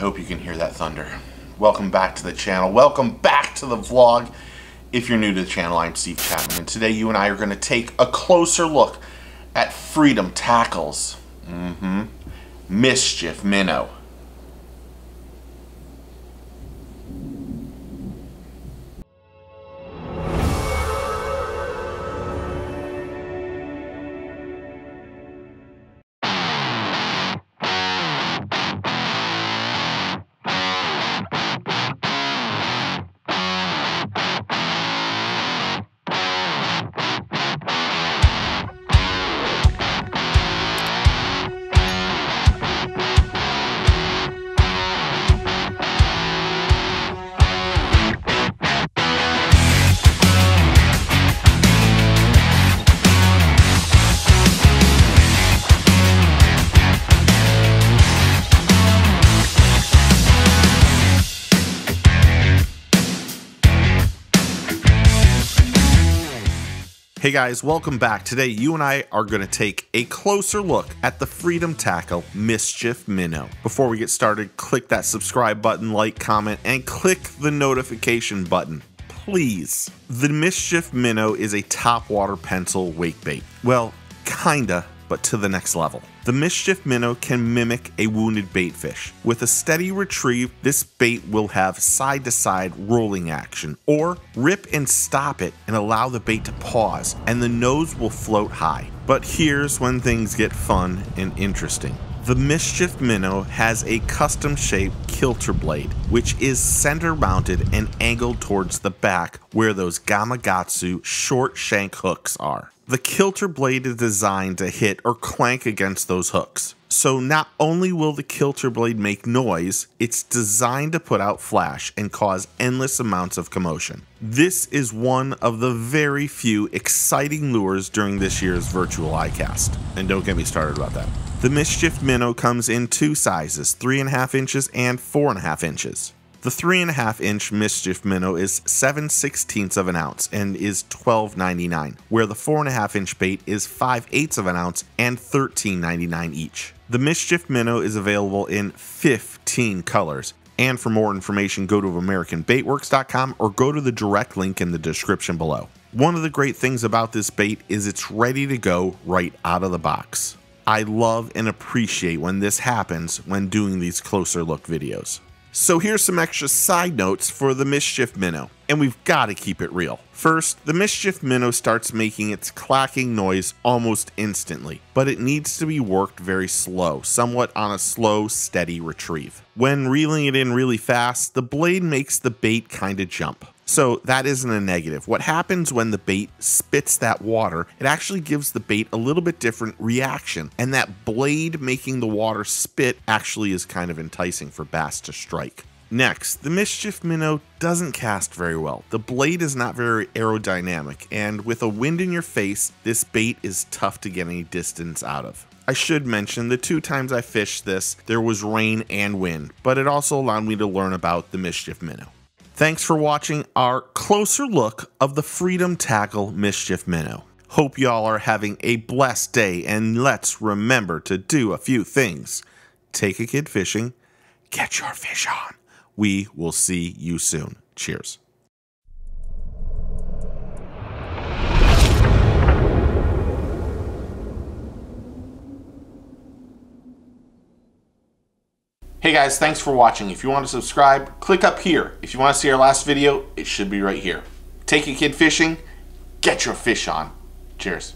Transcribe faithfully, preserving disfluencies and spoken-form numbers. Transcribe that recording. I hope you can hear that thunder. Welcome back to the channel. Welcome back to the vlog. If you're new to the channel, I'm Steve Chapman, and today you and I are going to take a closer look at Freedom Tackle's mm-hmm, Mischief Minnow. Hey guys, welcome back. Today you and I are going to take a closer look at the Freedom Tackle Mischief Minnow. Before we get started, click that subscribe button, like, comment, and click the notification button, please. The Mischief Minnow is a topwater pencil wake bait. Well, kinda, but to the next level. The Mischief Minnow can mimic a wounded baitfish. With a steady retrieve, this bait will have side-to-side rolling action, or rip and stop it and allow the bait to pause, and the nose will float high. But here's when things get fun and interesting. The Mischief Minnow has a custom-shaped kilter blade, which is center-mounted and angled towards the back where those Gamagatsu short shank hooks are. The kilter blade is designed to hit or clank against those hooks. So not only will the kilter blade make noise, it's designed to put out flash and cause endless amounts of commotion. This is one of the very few exciting lures during this year's virtual iCast. And don't get me started about that. The Mischief Minnow comes in two sizes, three and a half inches and four and a half inches. The three and a half inch Mischief Minnow is seven sixteenths of an ounce and is twelve ninety-nine, where the four and a half inch bait is five eighths of an ounce and thirteen ninety-nine each. The Mischief Minnow is available in fifteen colors. And for more information, go to American Bait Works dot com or go to the direct link in the description below. One of the great things about this bait is it's ready to go right out of the box. I love and appreciate when this happens when doing these closer look videos. So here's some extra side notes for the Mischief Minnow, and we've got to keep it real. First, the Mischief Minnow starts making its clacking noise almost instantly, but it needs to be worked very slow, somewhat on a slow, steady retrieve. When reeling it in really fast, the blade makes the bait kind of jump. So that isn't a negative. What happens when the bait spits that water, it actually gives the bait a little bit different reaction, and that blade making the water spit actually is kind of enticing for bass to strike. Next, the Mischief Minnow doesn't cast very well. The blade is not very aerodynamic, and with a wind in your face, this bait is tough to get any distance out of. I should mention the two times I fished this, there was rain and wind, but it also allowed me to learn about the Mischief Minnow. Thanks for watching our closer look of the Freedom Tackle Mischief Minnow. Hope y'all are having a blessed day, and let's remember to do a few things. Take a kid fishing, get your fish on. We will see you soon. Cheers. Hey guys, thanks for watching. If you want to subscribe, click up here. If you want to see our last video, it should be right here. Take a kid fishing, get your fish on. Cheers.